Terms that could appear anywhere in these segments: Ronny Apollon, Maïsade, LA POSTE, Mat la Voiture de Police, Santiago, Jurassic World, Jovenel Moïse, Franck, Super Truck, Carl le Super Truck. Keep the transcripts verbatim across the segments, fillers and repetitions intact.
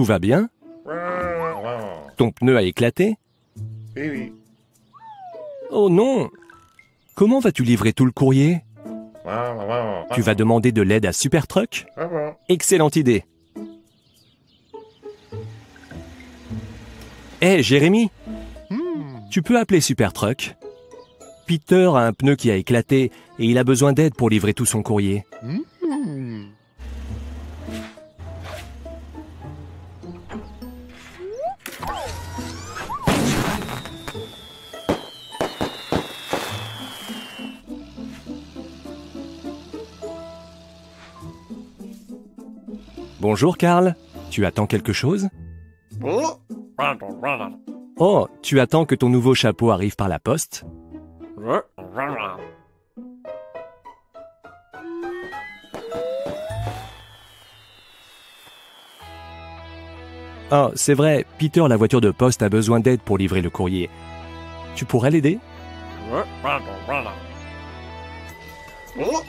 Tout va bien? Ton pneu a éclaté? Oui. Oh non! Comment vas-tu livrer tout le courrier? Tu vas demander de l'aide à Super Truck? Excellente idée. Hé, hey, Jérémy, tu peux appeler Super Truck? Peter a un pneu qui a éclaté et il a besoin d'aide pour livrer tout son courrier. Bonjour, Karl. Tu attends quelque chose? Oh, tu attends que ton nouveau chapeau arrive par la poste? Oh, c'est vrai, Peter, la voiture de poste a besoin d'aide pour livrer le courrier. Tu pourrais l'aider? Oh.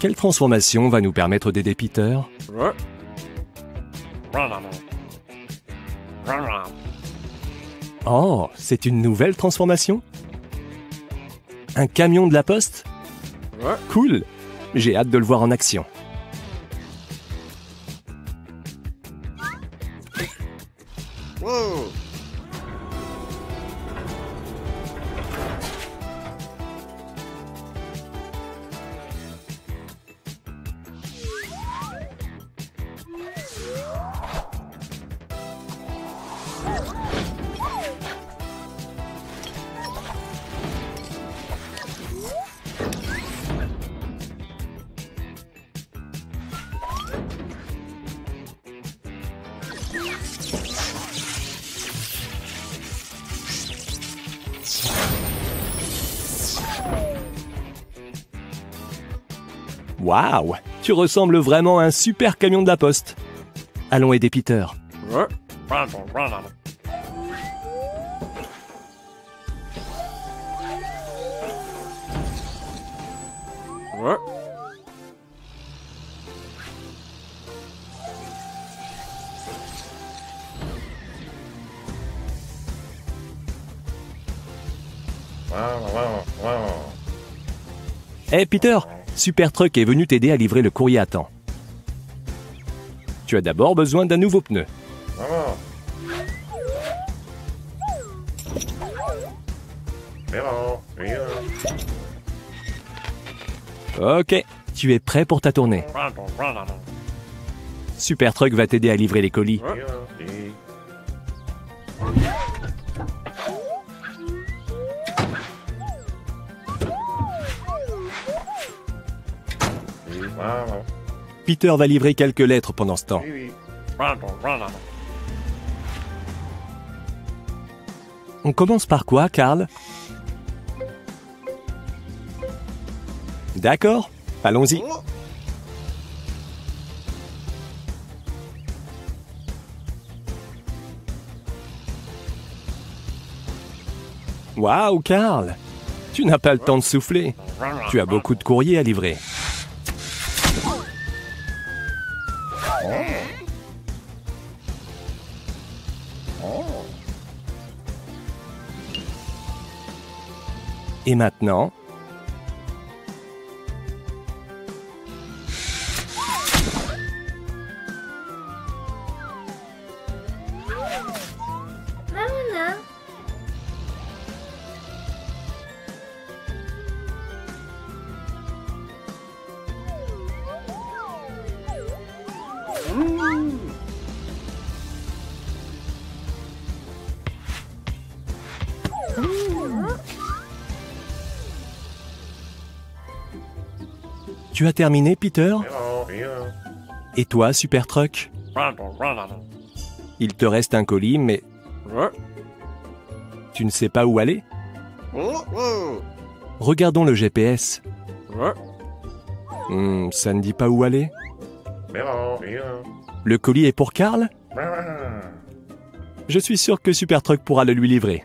Quelle transformation va nous permettre d'aider Peter? Oh, c'est une nouvelle transformation? Un camion de la poste? Cool! J'ai hâte de le voir en action. Waouh! Tu ressembles vraiment à un super camion de la poste. Allons aider Peter. Hey Peter, Super Truck est venu t'aider à livrer le courrier à temps. Tu as d'abord besoin d'un nouveau pneu. Ok, tu es prêt pour ta tournée. Super Truck va t'aider à livrer les colis. Peter va livrer quelques lettres pendant ce temps. On commence par quoi, Karl? D'accord, allons-y. Waouh, Karl! Tu n'as pas le temps de souffler. Tu as beaucoup de courriers à livrer. Et maintenant, tu as terminé, Peter? Et toi, Super Truck? Il te reste un colis, mais Oh. Tu ne sais pas où aller? Oh, oh. Regardons le G P S. Oh. Mmh, ça ne dit pas où aller. Oh, yeah. Le colis est pour Karl? Oh. Je suis sûr que Super Truck pourra le lui livrer.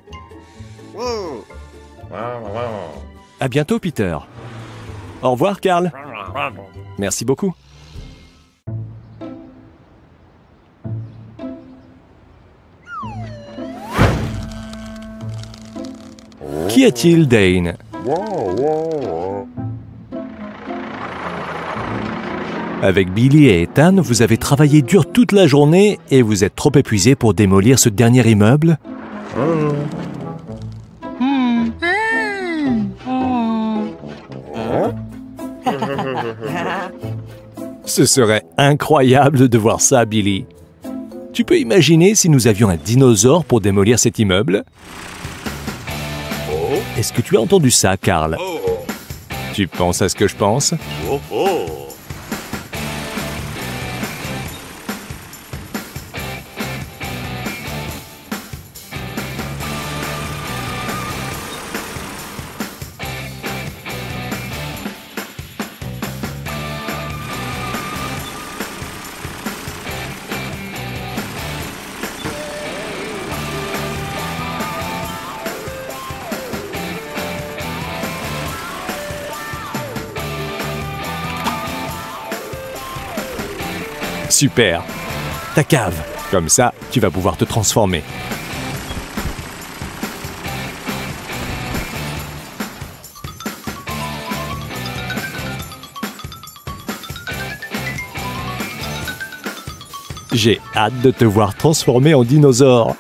Oh. À bientôt, Peter. Au revoir, Karl. Merci beaucoup. Qui est-il, Dane? Avec Billy et Ethan, vous avez travaillé dur toute la journée et vous êtes trop épuisé pour démolir ce dernier immeuble. Ce serait incroyable de voir ça, Billy. Tu peux imaginer si nous avions un dinosaure pour démolir cet immeuble? Est-ce que tu as entendu ça, Karl? Oh. Tu penses à ce que je pense? Oh, oh. Super! Ta cave! Comme ça, tu vas pouvoir te transformer. J'ai hâte de te voir transformer en dinosaure.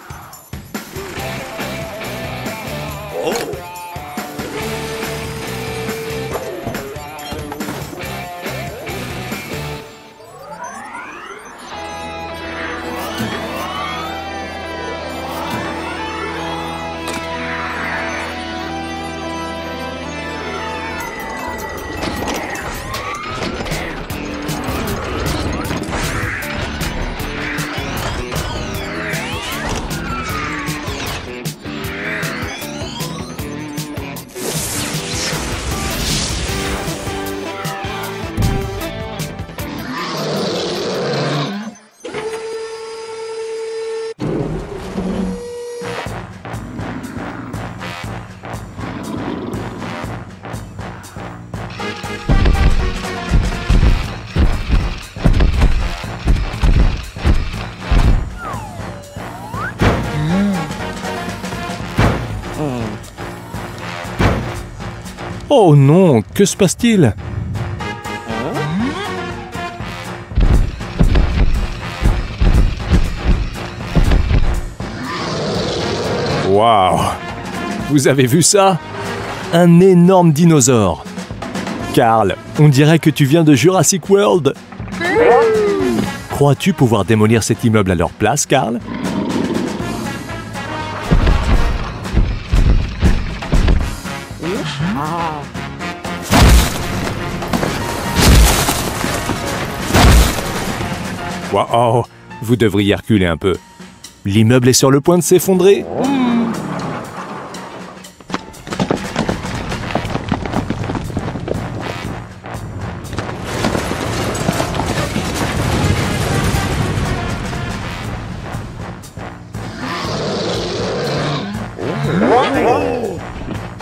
Oh non, que se passe-t-il? Waouh! Vous avez vu ça? Un énorme dinosaure! Karl, on dirait que tu viens de Jurassic World! Crois-tu pouvoir démolir cet immeuble à leur place, Karl? Wow, vous devriez reculer un peu. L'immeuble est sur le point de s'effondrer.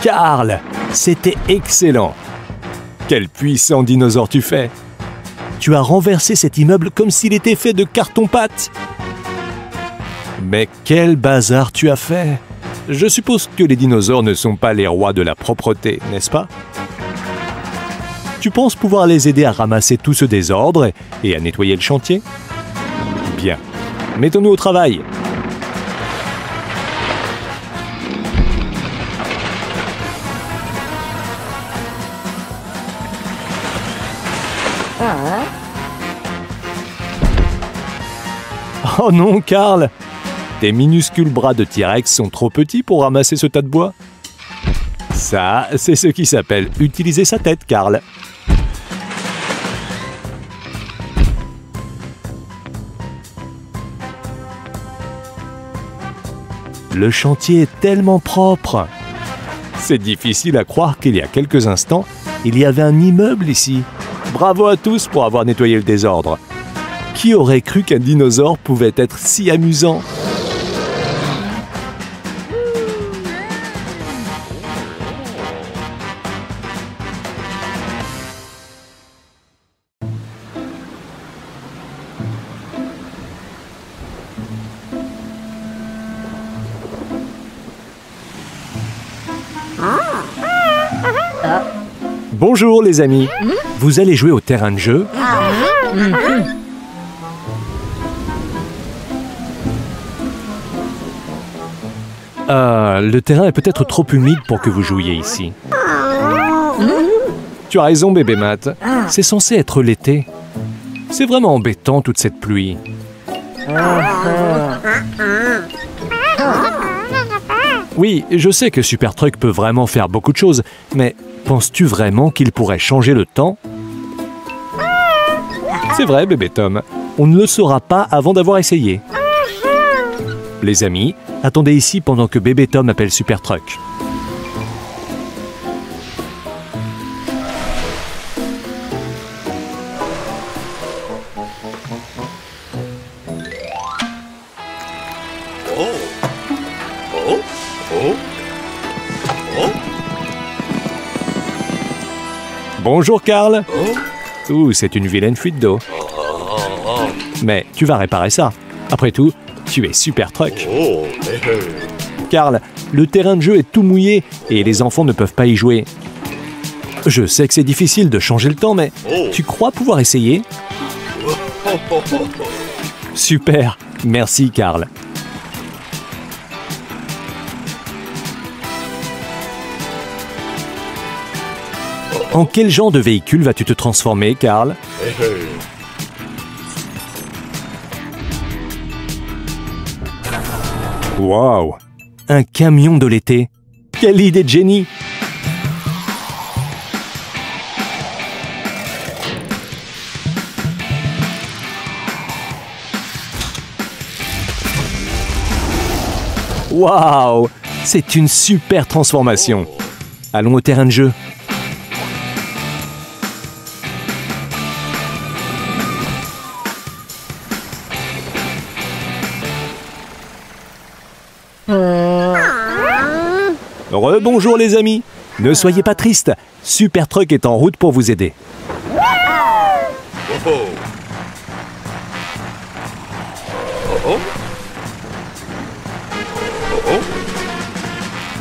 Karl, c'était excellent. Quel puissant dinosaure tu fais! Tu as renversé cet immeuble comme s'il était fait de carton-pâte. Mais quel bazar tu as fait! Je suppose que les dinosaures ne sont pas les rois de la propreté, n'est-ce pas? Tu penses pouvoir les aider à ramasser tout ce désordre et à nettoyer le chantier? Bien. Mettons-nous au travail. Oh non, Karl! Tes minuscules bras de T-Rex sont trop petits pour ramasser ce tas de bois. Ça, c'est ce qui s'appelle utiliser sa tête, Karl. Le chantier est tellement propre. C'est difficile à croire qu'il y a quelques instants, il y avait un immeuble ici. Bravo à tous pour avoir nettoyé le désordre. Qui aurait cru qu'un dinosaure pouvait être si amusant? Bonjour les amis, vous allez jouer au terrain de jeu. Euh, le terrain est peut-être trop humide pour que vous jouiez ici. Tu as raison bébé Matt, c'est censé être l'été. C'est vraiment embêtant toute cette pluie. Oui, je sais que Super Truck peut vraiment faire beaucoup de choses, mais... penses-tu vraiment qu'il pourrait changer le temps? C'est vrai, bébé Tom. On ne le saura pas avant d'avoir essayé. Les amis, attendez ici pendant que bébé Tom appelle Super Truck. Bonjour Carl. Oh. Ouh, c'est une vilaine fuite d'eau. Oh, oh, oh. Mais tu vas réparer ça. Après tout, tu es Super Truck. Oh, hey, hey. Carl, le terrain de jeu est tout mouillé et les enfants ne peuvent pas y jouer. Je sais que c'est difficile de changer le temps, mais oh. Tu crois pouvoir essayer? Oh, oh, oh, oh. Super, merci Carl. En quel genre de véhicule vas-tu te transformer, Carl? Wow! Un camion de l'été! Quelle idée de génie! Wow! C'est une super transformation! Allons au terrain de jeu! Rebonjour les amis, ne soyez pas tristes, Super Truck est en route pour vous aider.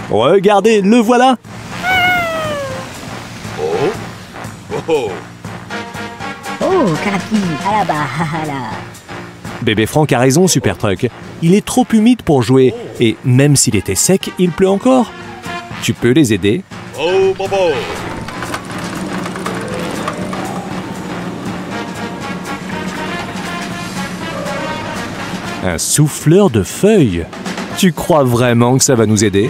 Regardez, le voilà. Bébé Franck a raison, Super Truck. Il est trop humide pour jouer et même s'il était sec, il pleut encore. Tu peux les aider? Oh, bobo. Un souffleur de feuilles? Tu crois vraiment que ça va nous aider?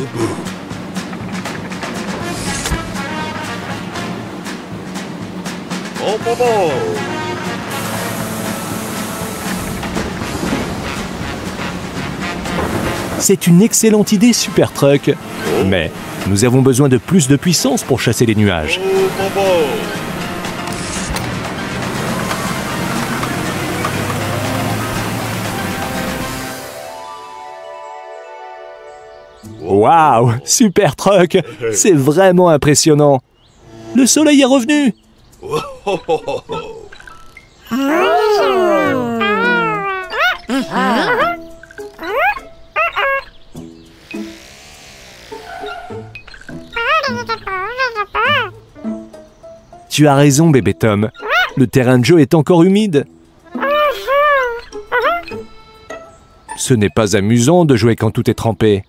Oh, bobo. C'est une excellente idée, Super Truck. Oh. Mais... nous avons besoin de plus de puissance pour chasser les nuages. Waouh, Super Truck, c'est vraiment impressionnant. Le soleil est revenu. Tu as raison, bébé Tom. Le terrain de jeu est encore humide. Ce n'est pas amusant de jouer quand tout est trempé.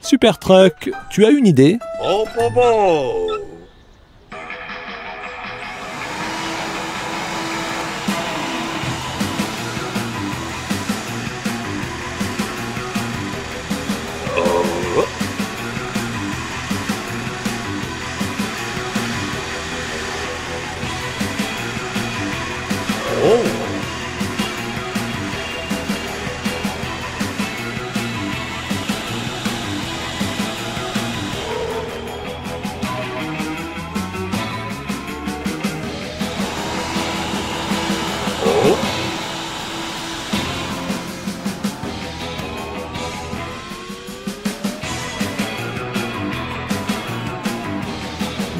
Super Truck, tu as une idée? Oh, bobo. Oh.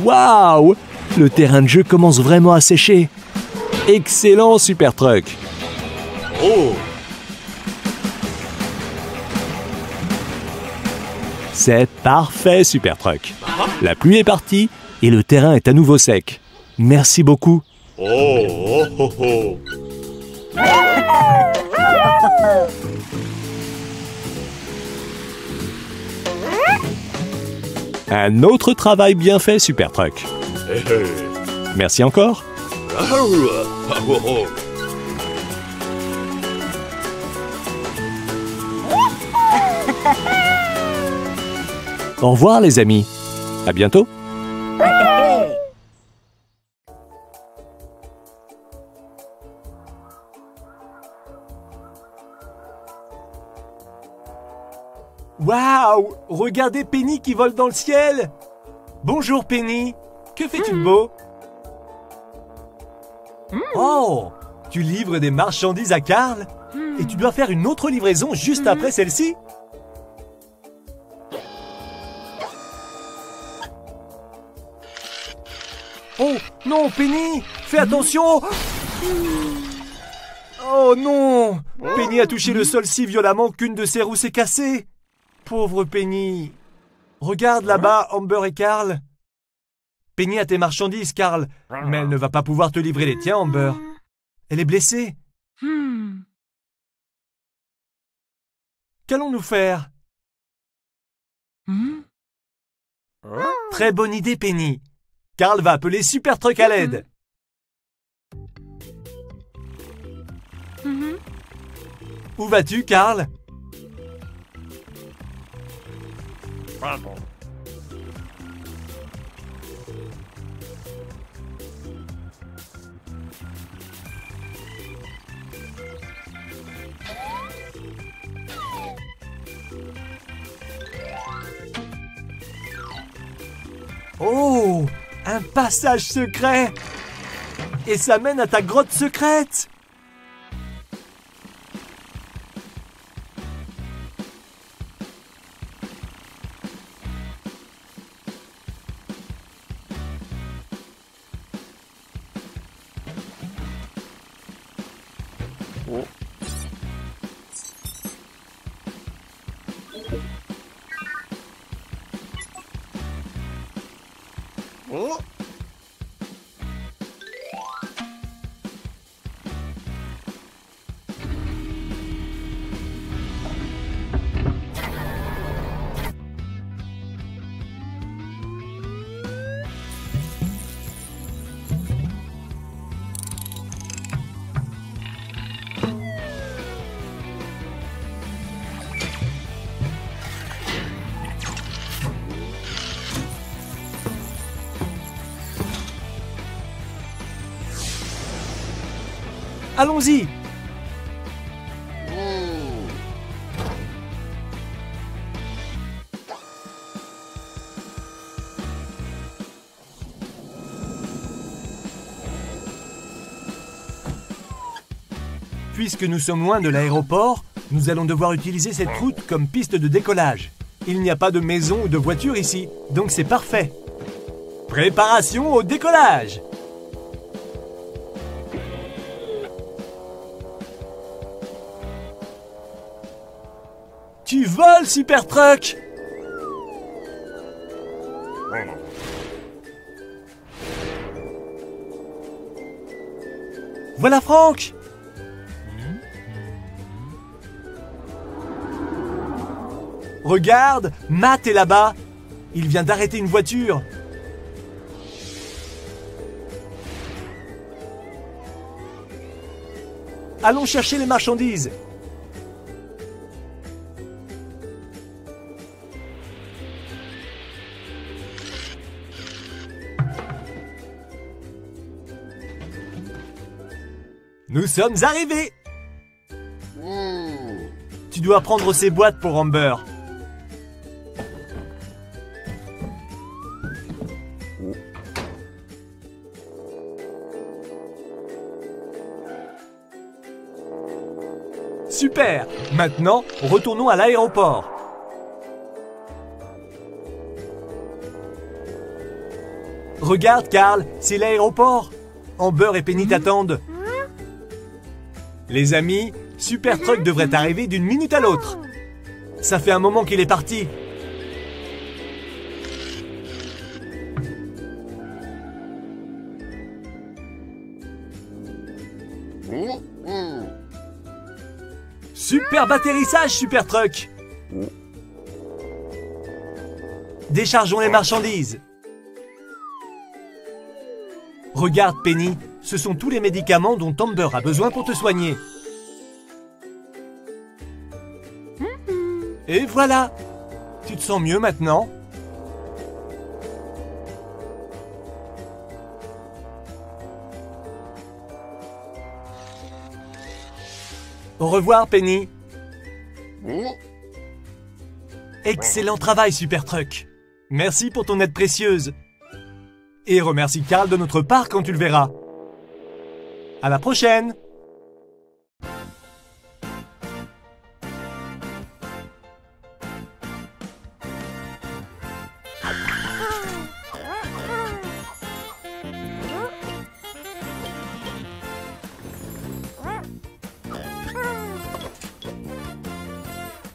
Waouh! Le terrain de jeu commence vraiment à sécher. Excellent, Super Truck. Oh! C'est parfait, Super Truck. La pluie est partie et le terrain est à nouveau sec. Merci beaucoup. Oh, oh, oh, oh. Un autre travail bien fait, Super Truck. Merci encore. Au revoir les amis. À bientôt. Waouh! Regardez Penny qui vole dans le ciel! Bonjour Penny! Que fais-tu de beau? Oh! Tu livres des marchandises à Karl? Et tu dois faire une autre livraison juste après celle-ci? Oh! Non Penny! Fais attention! Oh non! Penny a touché le sol si violemment qu'une de ses roues s'est cassée! Pauvre Penny. Regarde là-bas, Amber et Karl. Penny a tes marchandises, Karl. Mais elle ne va pas pouvoir te livrer les tiens, Amber. Elle est blessée. Hmm. Qu'allons-nous faire? Hmm. Très bonne idée, Penny. Karl va appeler Super Truck à l'aide. Hmm. Où vas-tu, Karl? Oh, un passage secret. Et ça mène à ta grotte secrète. Allons-y. Puisque nous sommes loin de l'aéroport, nous allons devoir utiliser cette route comme piste de décollage. Il n'y a pas de maison ou de voiture ici, donc c'est parfait. Préparation au décollage. Tu voles, Super Truck! Voilà Franck! Regarde, Matt est là-bas. Il vient d'arrêter une voiture. Allons chercher les marchandises. Nous sommes arrivés. Mmh. Tu dois prendre ces boîtes pour Amber. Mmh. Super. Maintenant, retournons à l'aéroport. Regarde, Carl, c'est l'aéroport. Amber et Penny t'attendent. Les amis, Super Truck devrait arriver d'une minute à l'autre. Ça fait un moment qu'il est parti. Superbe atterrissage, Super Truck. Déchargeons les marchandises. Regarde, Penny, ce sont tous les médicaments dont Amber a besoin pour te soigner. Et voilà. Tu te sens mieux maintenant? Au revoir, Penny. Excellent travail, Super Truck. Merci pour ton aide précieuse. Et remercie Carl de notre part quand tu le verras. À la prochaine!